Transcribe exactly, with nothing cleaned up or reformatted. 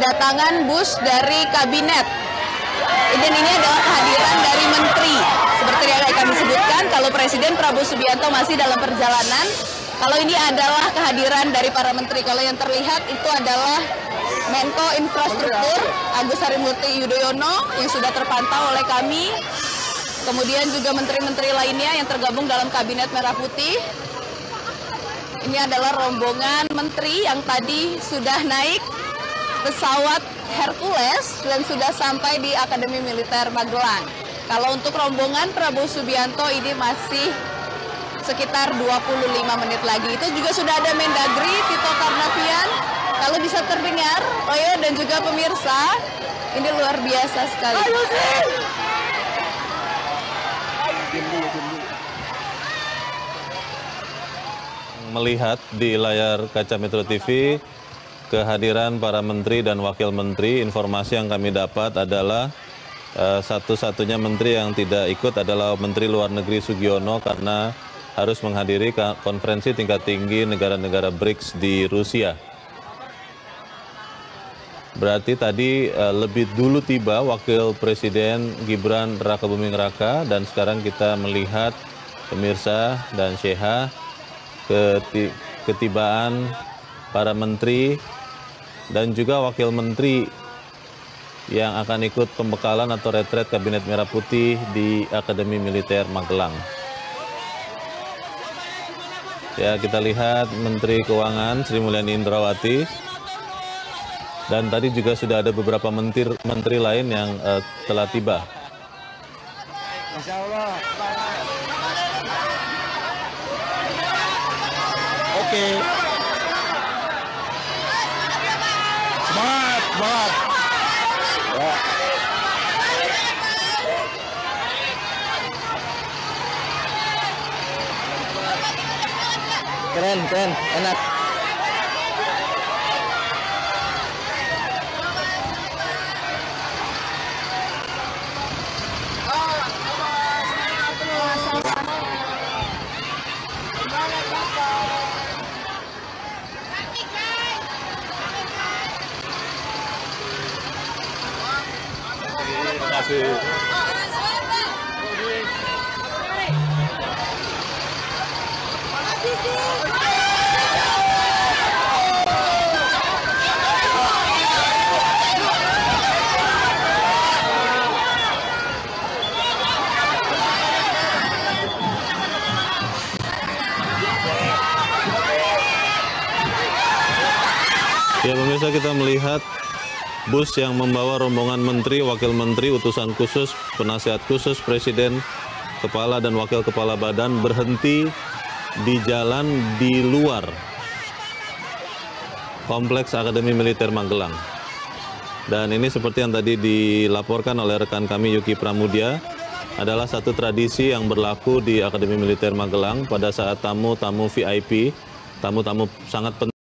kedatangan bus dari kabinet. Dan ini adalah kehadiran dari menteri. Seperti yang kami sebutkan, kalau Presiden Prabowo Subianto masih dalam perjalanan, kalau ini adalah kehadiran dari para menteri. Kalau yang terlihat itu adalah Menko Infrastruktur Agus Harimurti Yudhoyono yang sudah terpantau oleh kami. Kemudian juga menteri-menteri lainnya yang tergabung dalam Kabinet Merah Putih. Ini adalah rombongan menteri yang tadi sudah naik pesawat Hercules dan sudah sampai di Akademi Militer Magelang. Kalau untuk rombongan Prabowo Subianto ini masih sekitar dua puluh lima menit lagi. Itu juga sudah ada Mendagri, Tito Karnavian. Kalau bisa terdengar, Oyo dan juga pemirsa, ini luar biasa sekali. Ayo, melihat di layar kaca Metro T V kehadiran para menteri dan wakil menteri, informasi yang kami dapat adalah uh, satu-satunya menteri yang tidak ikut adalah Menteri Luar Negeri Sugiono karena harus menghadiri konferensi tingkat tinggi negara-negara B R I C S di Rusia. Berarti tadi uh, lebih dulu tiba Wakil Presiden Gibran Rakabuming Raka, dan sekarang kita melihat pemirsa dan Sheha ketibaan para menteri dan juga wakil menteri yang akan ikut pembekalan atau retret Kabinet Merah Putih di Akademi Militer Magelang. Ya, kita lihat Menteri Keuangan Sri Mulyani Indrawati, dan tadi juga sudah ada beberapa menteri menteri lain yang eh, telah tiba. Masya Allah. Oke. Semangat, semangat. Ya. Keren, keren, enak. Ya pemirsa, kita melihat bus yang membawa rombongan menteri, wakil menteri, utusan khusus, penasihat khusus presiden, kepala dan wakil kepala badan berhenti di jalan di luar kompleks Akademi Militer Magelang. Dan ini seperti yang tadi dilaporkan oleh rekan kami Yuki Pramudia, adalah satu tradisi yang berlaku di Akademi Militer Magelang pada saat tamu-tamu V I P, tamu-tamu sangat penting